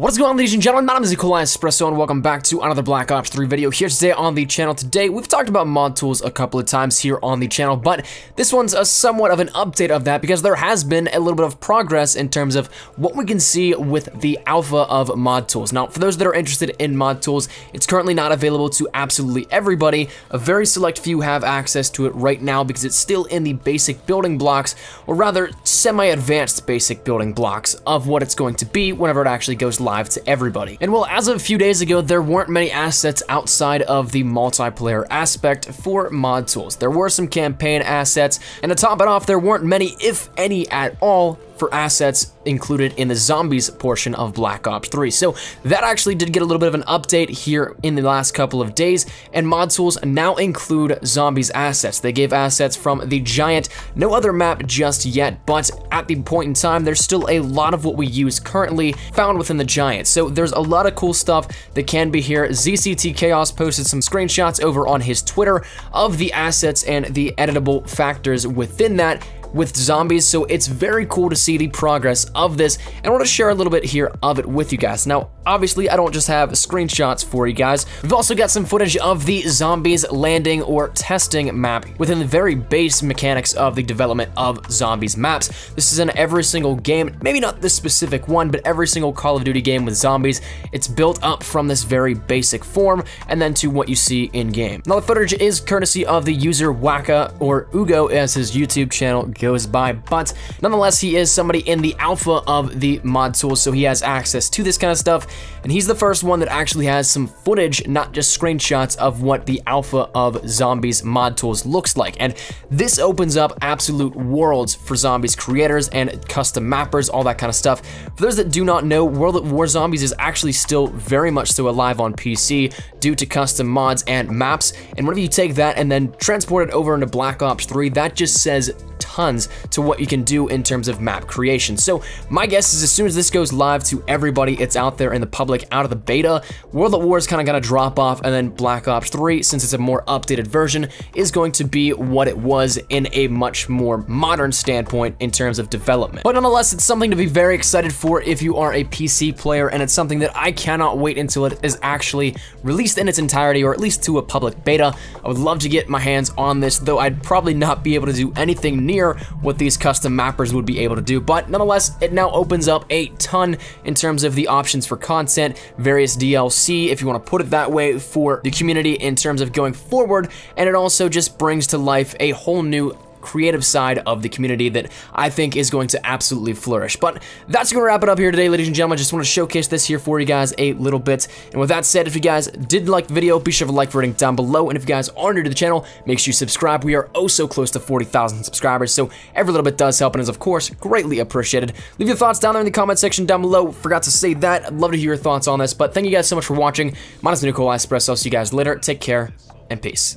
What's going on, ladies and gentlemen? My name is eColi Espresso and welcome back to another Black Ops 3 video here today on the channel. Today, we've talked about mod tools a couple of times here on the channel, but this one's a somewhat of an update of that because there has been a little bit of progress in terms of what we can see with the alpha of mod tools. Now, for those that are interested in mod tools, it's currently not available to absolutely everybody. A very select few have access to it right now because it's still in the basic building blocks, or rather semi-advanced basic building blocks of what it's going to be whenever it actually goes live to everybody. And well, as of a few days ago, there weren't many assets outside of the multiplayer aspect for mod tools. There were some campaign assets, and to top it off, there weren't many, if any at all, for assets included in the zombies portion of Black Ops 3. So that actually did get a little bit of an update here in the last couple of days, and mod tools now include zombies assets. They gave assets from the giant, no other map just yet, but at the point in time, there's still a lot of what we use currently found within the giant. So there's a lot of cool stuff that can be here. ZCT Chaos posted some screenshots over on his Twitter of the assets and the editable factors within that with zombies, so it's very cool to see the progress of this, and I want to share a little bit here of it with you guys. Now, obviously, I don't just have screenshots for you guys. We've also got some footage of the zombies landing or testing map within the very base mechanics of the development of zombies maps. This is in every single game, maybe not this specific one, but every single Call of Duty game with zombies. It's built up from this very basic form and then to what you see in game. Now, the footage is courtesy of the user Waka, or Ugo as his YouTube channel goes by, but nonetheless, he is somebody in the alpha of the mod tool, so he has access to this kind of stuff, and he's the first one that actually has some footage, not just screenshots, of what the alpha of zombies mod tools looks like. And this opens up absolute worlds for zombies creators and custom mappers, all that kind of stuff. For those that do not know, World at War Zombies is actually still very much so alive on PC due to custom mods and maps, and whenever you take that and then transport it over into Black Ops 3, that just says tons to what you can do in terms of map creation. So my guess is as soon as this goes live to everybody, it's out there in the public, out of the beta, World at War is kind of going to drop off, and then Black Ops 3, since it's a more updated version, is going to be what it was in a much more modern standpoint in terms of development. But nonetheless, it's something to be very excited for if you are a PC player, and it's something that I cannot wait until it is actually released in its entirety, or at least to a public beta. I would love to get my hands on this, though I'd probably not be able to do anything near what these custom mappers would be able to do, but nonetheless, it now opens up a ton in terms of the options for content, various DLC, if you want to put it that way, for the community in terms of going forward, and it also just brings to life a whole new creative side of the community that I think is going to absolutely flourish. But that's going to wrap it up here today, ladies and gentlemen. I just want to showcase this here for you guys a little bit. And with that said, if you guys did like the video, be sure to like rating down below. And if you guys are new to the channel, make sure you subscribe. We are oh so close to 40,000 subscribers, so every little bit does help and is, of course, greatly appreciated. Leave your thoughts down there in the comment section down below. Forgot to say that. I'd love to hear your thoughts on this, but thank you guys so much for watching. My name is eColi Espresso. I'll see you guys later. Take care and peace.